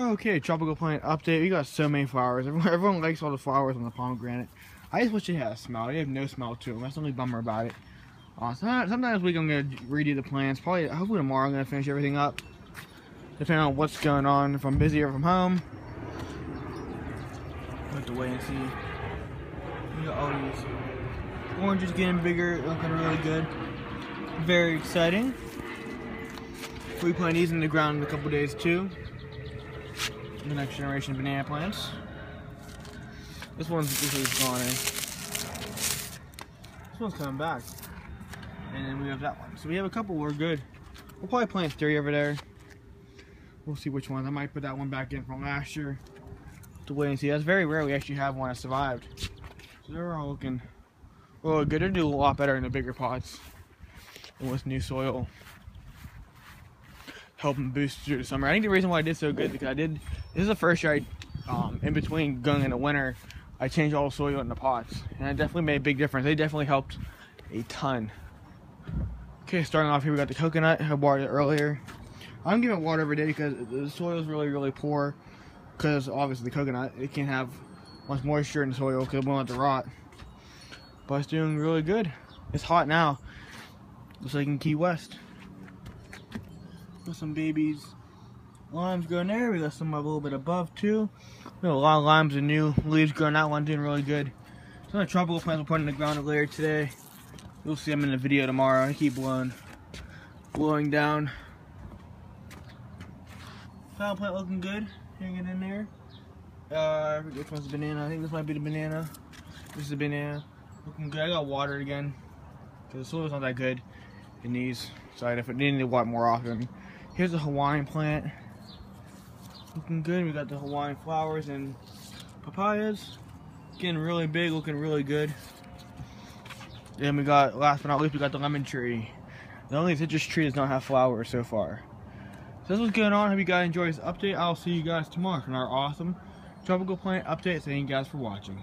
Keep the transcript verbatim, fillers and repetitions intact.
Okay, tropical plant update. We got so many flowers. Everyone, everyone likes all the flowers on the pomegranate. I just wish it had a smell. They have no smell to them. That's the only bummer about it. Uh, sometimes, sometimes week I'm going to redo the plants. Probably, hopefully tomorrow I'm going to finish everything up. Depending on what's going on, if I'm busy or if I'm home. I'll have to wait and see. We got all these oranges getting bigger, looking really good. Very exciting. We plant these in the ground in a couple days too. The next generation of banana plants. This one's this one's gone in. This one's coming back. And then we have that one. So we have a couple we're good. We'll probably plant three over there. We'll see which ones. I might put that one back in from last year. To wait and see. That's very rare we actually have one that survived. So they're all looking well good. They're doing a lot better in the bigger pots. And with new soil. Helping boost through the summer. I think the reason why I did so good is because I did, this is the first year I, um, in between going into winter, I changed all the soil in the pots. And it definitely made a big difference. They definitely helped a ton. Okay, starting off here, we got the coconut. I watered it earlier. I'm giving it water every day because the soil is really, really poor. Because obviously the coconut, it can't have much moisture in the soil because it won't let it rot. But it's doing really good. It's hot now. Looks like in Key West. Some babies, limes going there. We got some a little bit above too. We got a lot of limes and new leaves growing. That one doing really good. Some of the tropical plants we'll put in the ground later today. You'll see them in the video tomorrow. I keep blowing, blowing down. Flower plant looking good, hanging in there. Uh, which one's the banana? I think this might be the banana. This is the banana, looking good. I got water again because the soil's not that good in these. So I definitely need to water more often. Here's a Hawaiian plant, looking good. We got the Hawaiian flowers and papayas, getting really big, looking really good. Then we got, last but not least, we got the lemon tree. The only citrus tree does not have flowers so far. So that's what's going on. I hope you guys enjoyed this update. I'll see you guys tomorrow for our awesome tropical plant update. Thank you guys for watching.